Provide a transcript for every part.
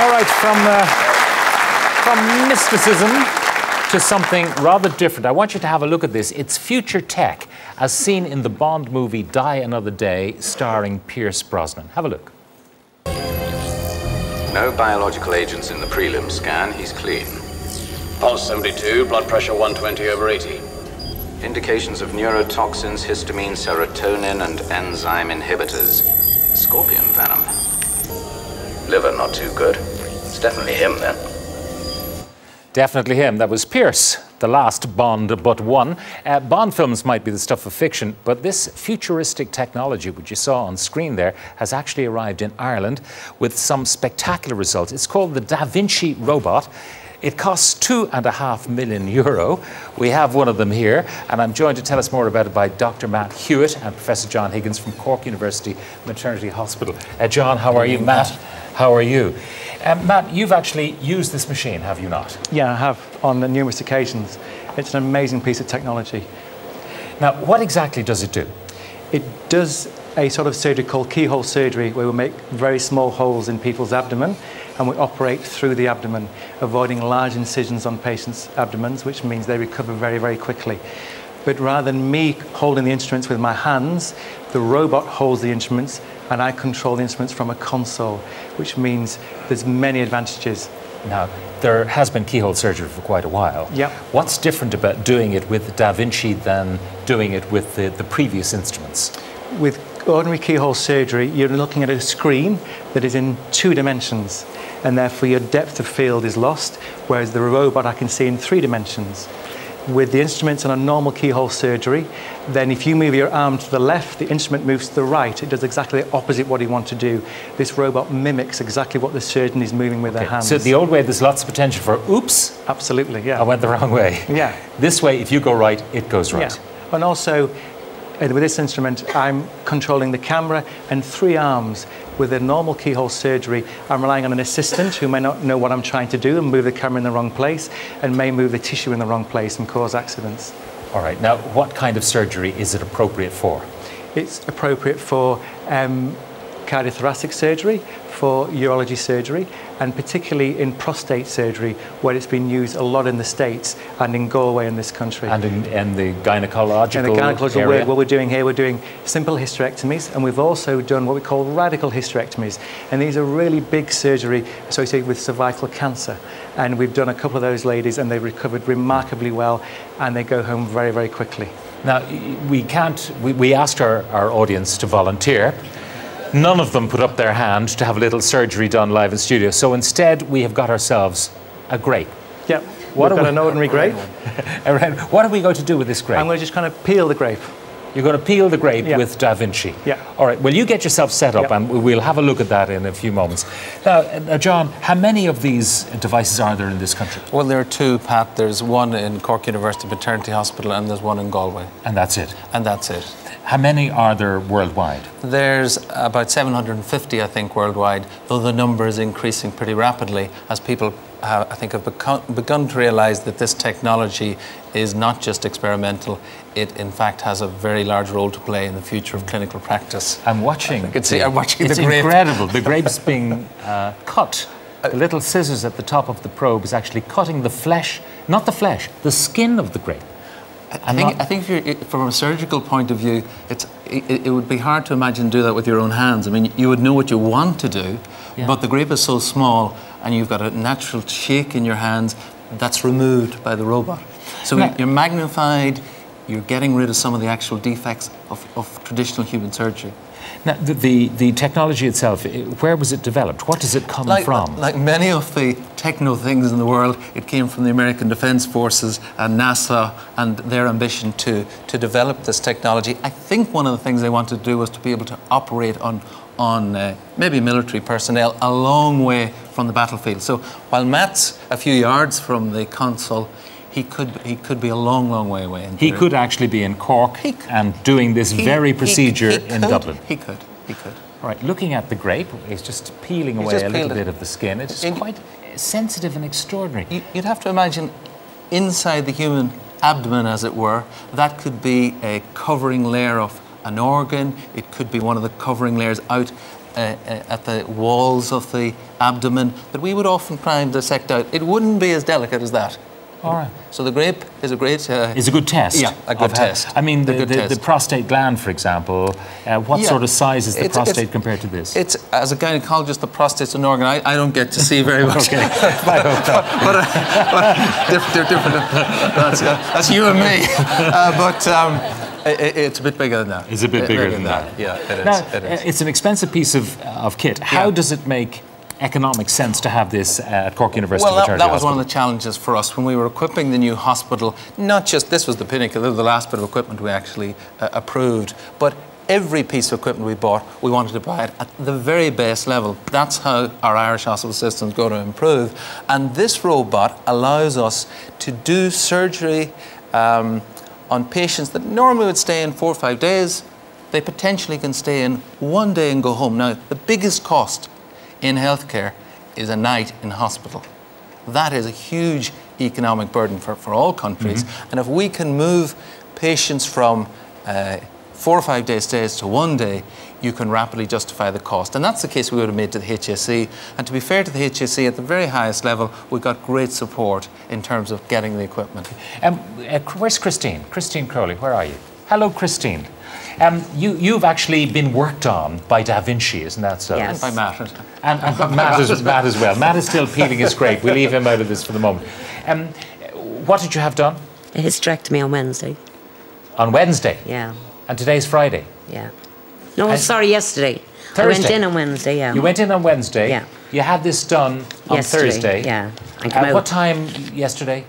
All right, from mysticism to something rather different. I want you to have a look at this. It's future tech, as seen in the Bond movie Die Another Day, starring Pierce Brosnan. Have a look. No biological agents in the prelim scan. He's clean. Pulse 72, blood pressure 120/80. Indications of neurotoxins, histamine, serotonin, and enzyme inhibitors. Scorpion venom. Liver not too good. It's definitely him, then. Definitely him. That was Pierce, the last Bond but one. Bond films might be the stuff of fiction, but this futuristic technology, which you saw on screen there, has actually arrived in Ireland with some spectacular results. It's called the Da Vinci robot. It costs €2.5 million. We have one of them here, and I'm joined to tell us more about it by Dr. Matt Hewitt and Professor John Higgins from Cork University Maternity Hospital. John, how are you? Matt, how are you? Matt, you've actually used this machine, have you not? Yeah, I have on numerous occasions. It's an amazing piece of technology. Now, what exactly does it do? It does a sort of surgery called keyhole surgery, where we make very small holes in people's abdomen and we operate through the abdomen, avoiding large incisions on patients' abdomens, which means they recover very, very quickly. But rather than me holding the instruments with my hands, the robot holds the instruments and I control the instruments from a console, which means there's many advantages. Now, there has been keyhole surgery for quite a while. Yep. What's different about doing it with Da Vinci than doing it with the previous instruments? With ordinary keyhole surgery, you're looking at a screen that is in 2 dimensions, and therefore your depth of field is lost, whereas the robot I can see in 3 dimensions. With the instruments on a normal keyhole surgery, then if you move your arm to the left, the instrument moves to the right. It does exactly the opposite what you want to do. This robot mimics exactly what the surgeon is moving with their hands. So the old way, there's lots of potential for, oops. Absolutely, yeah. I went the wrong way. Yeah. This way, if you go right, it goes right. Yeah. And also, with this instrument, I'm controlling the camera and 3 arms. With a normal keyhole surgery, I'm relying on an assistant who may not know what I'm trying to do and move the camera in the wrong place and may move the tissue in the wrong place and cause accidents. All right, now what kind of surgery is it appropriate for? It's appropriate for cardiothoracic surgery, for urology surgery, and particularly in prostate surgery, where it's been used a lot in the States and in Galway in this country. And in the gynecological area? In the gynecological work, what we're doing here, we're doing simple hysterectomies, and we've also done what we call radical hysterectomies. And these are really big surgery associated with cervical cancer. And we've done a couple of those ladies, and they've recovered remarkably well, and they go home very, very quickly. Now, we asked our audience to volunteer. None of them put up their hand to have a little surgery done live in studio. So instead, we have got ourselves a grape. Yep, we've got an ordinary grape. What are we going to do with this grape? I'm going to just kind of peel the grape. You're going to peel the grape with Da Vinci? Yeah. All right, well, you get yourself set up and we'll have a look at that in a few moments. Now, John, how many of these devices are there in this country? Well, there are 2, Pat. There's one in Cork University Maternity Hospital and there's one in Galway. And that's it? And that's it. How many are there worldwide? There's about 750, I think, worldwide, though the number is increasing pretty rapidly as people, I think, have begun to realise that this technology is not just experimental. It, in fact, has a very large role to play in the future of clinical practice. I'm watching the grape. It's incredible. The grape's being cut. The little scissors at the top of the probe is actually cutting the flesh, not the flesh, the skin of the grape. I think from a surgical point of view, it would be hard to imagine do that with your own hands. I mean, you would know what you want to do, but the grape is so small and you've got a natural shake in your hands that's removed by the robot. So you're magnified, you're getting rid of some of the actual defects of traditional human surgery. Now, the technology itself, where was it developed? What does it come from? Like many of the techno things in the world, it came from the American Defense Forces and NASA and their ambition to develop this technology. I think one of the things they wanted to do was to be able to operate on maybe military personnel a long way from the battlefield. So while Matt's a few yards from the console, he could be a long, long way away. He could actually be in Cork and doing this very procedure in Dublin. He could. All right, looking at the grape, it's just peeling away a little bit of the skin. It's quite sensitive and extraordinary. You'd have to imagine inside the human abdomen, as it were, that could be a covering layer of an organ. It could be one of the covering layers out. at the walls of the abdomen that we would often try and dissect out. It wouldn't be as delicate as that. All right. So the grape is a great... It's a good test. Yeah, a good test. I mean, the prostate gland, for example, what sort of size is the prostate compared to this? It's, as a gynecologist, the prostate's an organ I don't get to see very much. Okay. But they're different. That's you and me. It's a bit bigger than that. It's a bit bigger than that. Yeah, it is. It's an expensive piece of kit. How does it make economic sense to have this at Cork University Maternity Hospital? Well, that was one of the challenges for us when we were equipping the new hospital. Not just this was the pinnacle, the last bit of equipment we actually approved, but every piece of equipment we bought, we wanted to buy it at the very base level. That's how our Irish hospital system is going to improve. And this robot allows us to do surgery on patients that normally would stay in 4 or 5 days. They potentially can stay in 1 day and go home. Now, the biggest cost in healthcare is a night in hospital. That is a huge economic burden for all countries. Mm-hmm. And if we can move patients from 4 or 5 day stays to 1 day, you can rapidly justify the cost. And that's the case we would have made to the HSE. And to be fair to the HSE, at the very highest level, we got great support in terms of getting the equipment. Where's Christine? Christine Crowley, where are you? Hello, Christine. You've actually been worked on by Da Vinci, isn't that so? Yes. And by Matt. And Matt as well. Matt is still peeling his grape. We leave him out of this for the moment. What did you have done? A hysterectomy on Wednesday. On Wednesday? Yeah. And today's Friday? Yeah. No, sorry, yesterday. Thursday? I went in on Wednesday, yeah. You went in on Wednesday? Yeah. You had this done on Thursday? Yeah. At what time yesterday?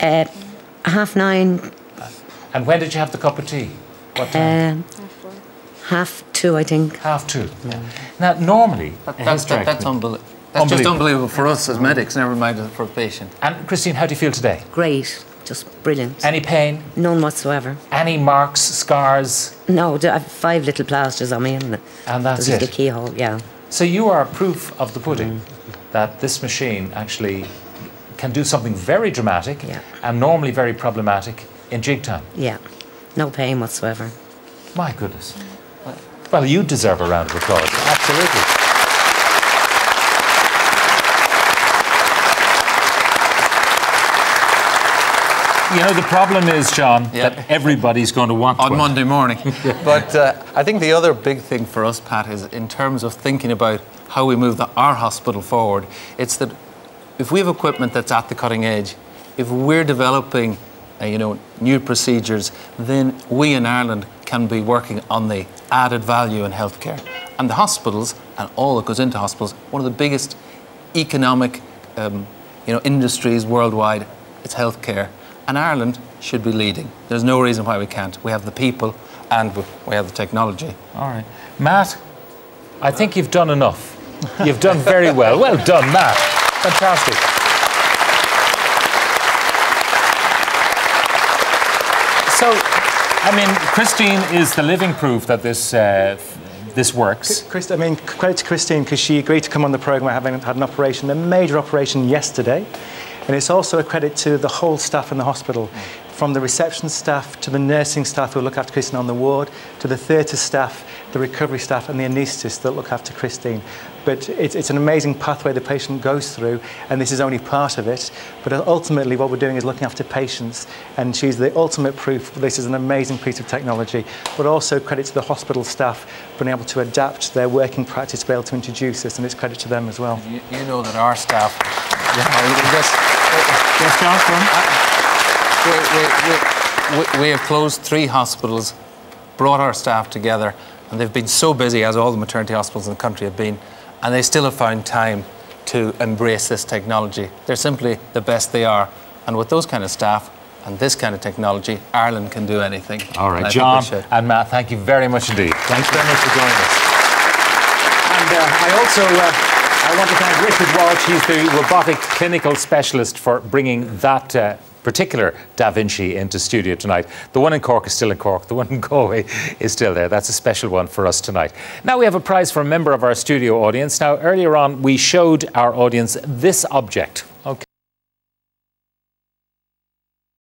9:30. And when did you have the cup of tea? What time? 2:30, I think. 2:30. Yeah. Now, normally... That's unbelievable. That's unbelievable. Just unbelievable for us as medics, never mind for a patient. And, Christine, how do you feel today? Great. Just brilliant. Any pain? None whatsoever. Any marks, scars? No, I have 5 little plasters on me. And that's it? There's a little keyhole, yeah. So you are proof of the pudding that this machine actually can do something very dramatic and normally very problematic in jig time. Yeah. No pain whatsoever. My goodness. Well, you deserve a round of applause. Absolutely. You know, the problem is, John, that everybody's going to want on Monday morning. But I think the other big thing for us, Pat, is in terms of thinking about how we move our hospital forward, it's that if we have equipment that's at the cutting edge, if we're developing new procedures, then we in Ireland can be working on the added value in healthcare. And the hospitals, and all that goes into hospitals, one of the biggest economic industries worldwide, it's healthcare. And Ireland should be leading. There's no reason why we can't. We have the people and we have the technology. All right. Matt, I think you've done enough. You've done very well. Well done, Matt. Fantastic. So, I mean, Christine is the living proof that this works. Credit to Christine, because she agreed to come on the programme having had an operation, a major operation yesterday. And it's also a credit to the whole staff in the hospital, from the reception staff to the nursing staff who look after Christine on the ward, to the theatre staff, the recovery staff and the anaesthetists that look after Christine. But it's an amazing pathway the patient goes through, and this is only part of it. But ultimately what we're doing is looking after patients, and she's the ultimate proof this is an amazing piece of technology. But also credit to the hospital staff for being able to adapt their working practice to be able to introduce this, and it's credit to them as well. You know that our staff... We have closed 3 hospitals, brought our staff together, and they've been so busy, as all the maternity hospitals in the country have been, and they still have found time to embrace this technology. They're simply the best they are. And with those kind of staff and this kind of technology, Ireland can do anything. All right, John and Matt, thank you very much indeed. Thanks very much for joining us. And I want to thank Richard Walsh. He's the robotic clinical specialist for bringing that particular Da Vinci into studio tonight. The one in Cork is still in Cork. The one in Galway is still there. That's a special one for us tonight. Now we have a prize for a member of our studio audience. Now, earlier on, we showed our audience this object.